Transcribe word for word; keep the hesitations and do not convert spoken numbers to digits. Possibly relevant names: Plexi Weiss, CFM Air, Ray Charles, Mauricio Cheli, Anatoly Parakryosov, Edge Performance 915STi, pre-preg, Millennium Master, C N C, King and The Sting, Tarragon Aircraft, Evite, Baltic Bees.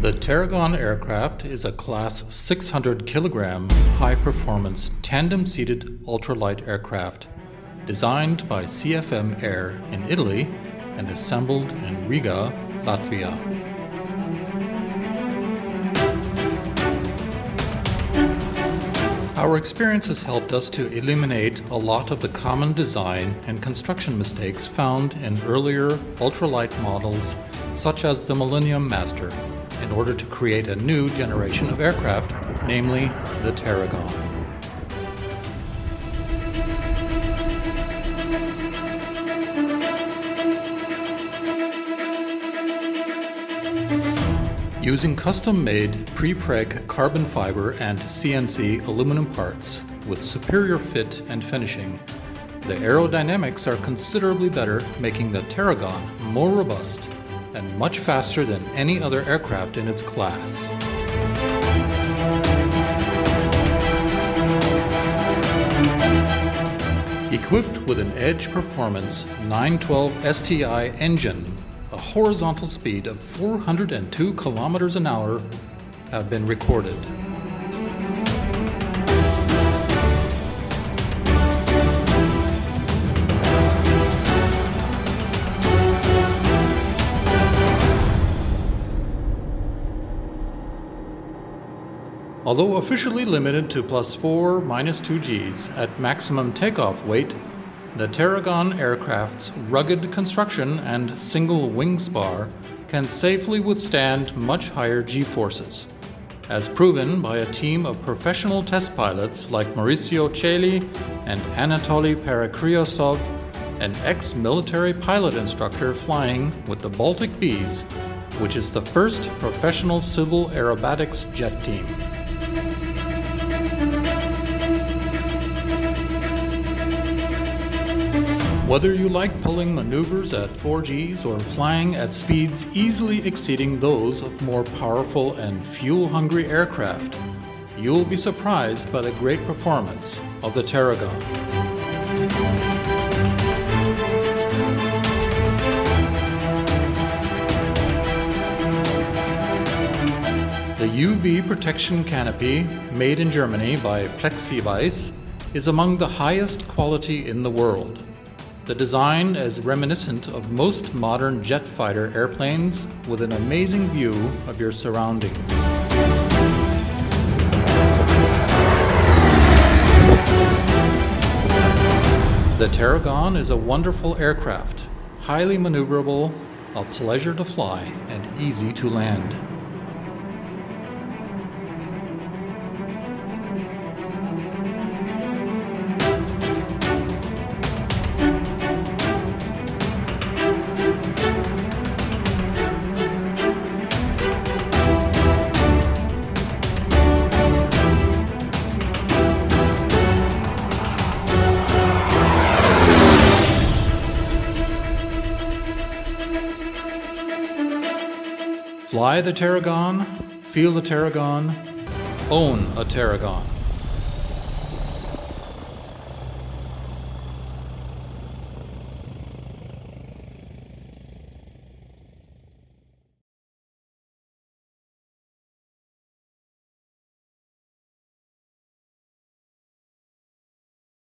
The Tarragon aircraft is a class six hundred kilogram, high-performance, tandem-seated ultralight aircraft designed by C F M Air in Italy and assembled in Riga, Latvia. Our experience has helped us to eliminate a lot of the common design and construction mistakes found in earlier ultralight models such as the Millennium Master, in order to create a new generation of aircraft, namely the Tarragon. Using custom-made pre-preg carbon fiber and C N C aluminum parts with superior fit and finishing, the aerodynamics are considerably better, making the Tarragon more robust and much faster than any other aircraft in its class. Equipped with an Edge Performance nine twelve S T I engine, a horizontal speed of four hundred two kilometers an hour have been recorded. Although officially limited to plus four minus two Gs at maximum takeoff weight, the Tarragon aircraft's rugged construction and single wing spar can safely withstand much higher G-forces, as proven by a team of professional test pilots like Mauricio Cheli and Anatoly Parakryosov, an ex-military pilot instructor flying with the Baltic Bees, which is the first professional civil aerobatics jet team. Whether you like pulling maneuvers at four Gs or flying at speeds easily exceeding those of more powerful and fuel-hungry aircraft, you'll be surprised by the great performance of the Tarragon. The U V protection canopy, made in Germany by Plexi Weiss, is among the highest quality in the world. The design is reminiscent of most modern jet fighter airplanes, with an amazing view of your surroundings. The Tarragon is a wonderful aircraft, highly maneuverable, a pleasure to fly, and easy to land. Fly the Tarragon, feel the Tarragon, own a Tarragon.